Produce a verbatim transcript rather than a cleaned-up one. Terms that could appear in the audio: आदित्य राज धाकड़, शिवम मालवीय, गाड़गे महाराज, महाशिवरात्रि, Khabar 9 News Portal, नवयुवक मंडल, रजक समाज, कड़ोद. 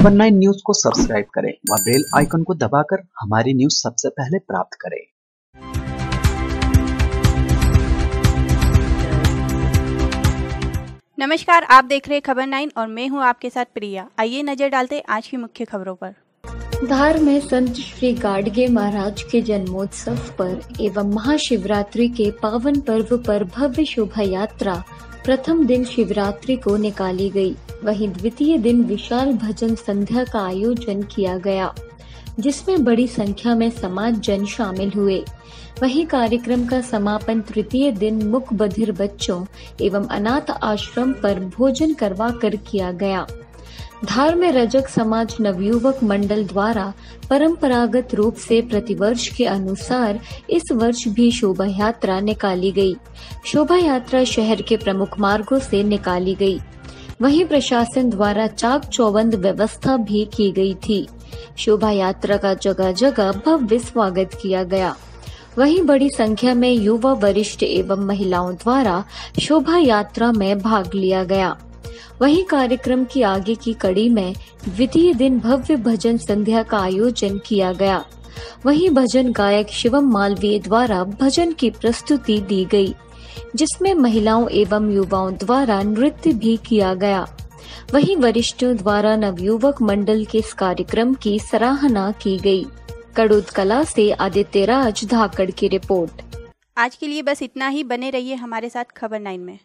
खबर nine news को subscribe करें व बेल आइकन को दबाकर हमारी न्यूज सबसे पहले प्राप्त करें। नमस्कार, आप देख रहे खबर नाइन और मैं हूं आपके साथ प्रिया। आइए नजर डालते आज की मुख्य खबरों पर। धार में संत श्री गाड़गे महाराज के जन्मोत्सव पर एवं महाशिवरात्रि के पावन पर्व पर भव्य शोभा यात्रा प्रथम दिन शिवरात्रि को निकाली गई। वहीं द्वितीय दिन विशाल भजन संध्या का आयोजन किया गया, जिसमें बड़ी संख्या में समाज जन शामिल हुए। वहीं कार्यक्रम का समापन तृतीय दिन मुक बधिर बच्चों एवं अनाथ आश्रम पर भोजन करवा कर किया गया। धार में रजक समाज नवयुवक मंडल द्वारा परंपरागत रूप से प्रतिवर्ष के अनुसार इस वर्ष भी शोभा यात्रा निकाली गई। शोभा यात्रा शहर के प्रमुख मार्गों से निकाली गई। वहीं प्रशासन द्वारा चाक चौबंद व्यवस्था भी की गई थी। शोभा यात्रा का जगह जगह भव्य स्वागत किया गया। वहीं बड़ी संख्या में युवा, वरिष्ठ एवं महिलाओं द्वारा शोभा यात्रा में भाग लिया गया। वहीं कार्यक्रम की आगे की कड़ी में द्वितीय दिन भव्य भजन संध्या का आयोजन किया गया। वहीं भजन गायक शिवम मालवीय द्वारा भजन की प्रस्तुति दी गई, जिसमें महिलाओं एवं युवाओं द्वारा नृत्य भी किया गया। वहीं वरिष्ठों द्वारा नवयुवक मंडल के इस कार्यक्रम की सराहना की गई। कड़ोद कला से आदित्य राज धाकड़ की रिपोर्ट। आज के लिए बस इतना ही। बने रहिए हमारे साथ खबर नाइन में।